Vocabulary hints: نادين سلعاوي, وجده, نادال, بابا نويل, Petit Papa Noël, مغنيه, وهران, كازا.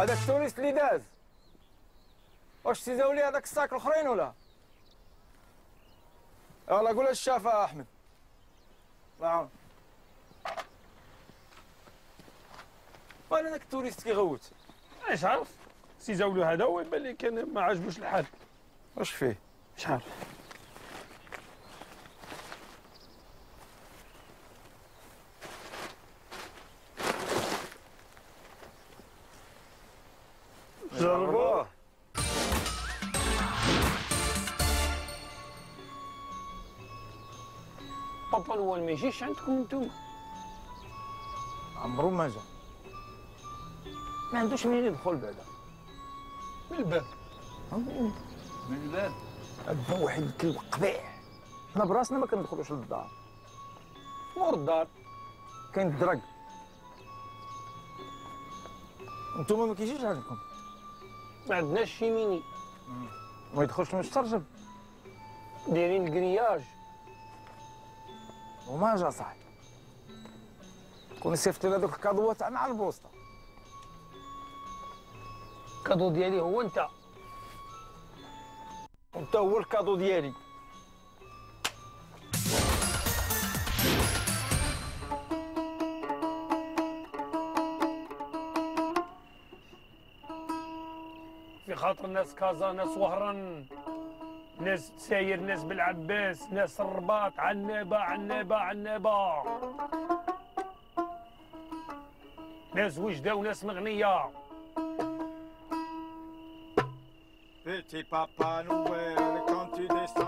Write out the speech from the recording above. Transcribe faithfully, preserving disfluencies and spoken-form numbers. هذاك التوريست اللي داز واش تيزاو ليه هذاك الساك الاخرين ولا؟ يلاه قول الشافه احمد الله يعاون. وين هذاك التوريست كيغوت؟ اش عارف سي زاولو هذا هو يبان لي كان ما عجبوش الحال. واش فيه؟ مش عارف. جربوه. بابا نوال ما يجيش عندكم انتوما؟ عمرو ما جا. ما عندوش منين يدخل بعدا. من الباب. من الباب. هذا واحد الكلب قبيح. حنا براسنا ما كندخلوش للدار. مور الدار كاين الدرك. انتوما ما كيجيش عندكم. ما عندناش شيميني. ما يدخلش المسترجم. دايرين الكرياج. وما جا صاحبي. كون صيفط لنا دوك الكادو تاعنا على البوسطه. الكادو ديالي هو انت. وانت هو الكادو ديالي. في خاطر ناس كازا، ناس وهران، ناس تساير، ناس بالعباس، ناس الرباط، عنابه عنابه عنابه. ناس وجده وناس مغنيه. Petit Papa Noël, quand tu descends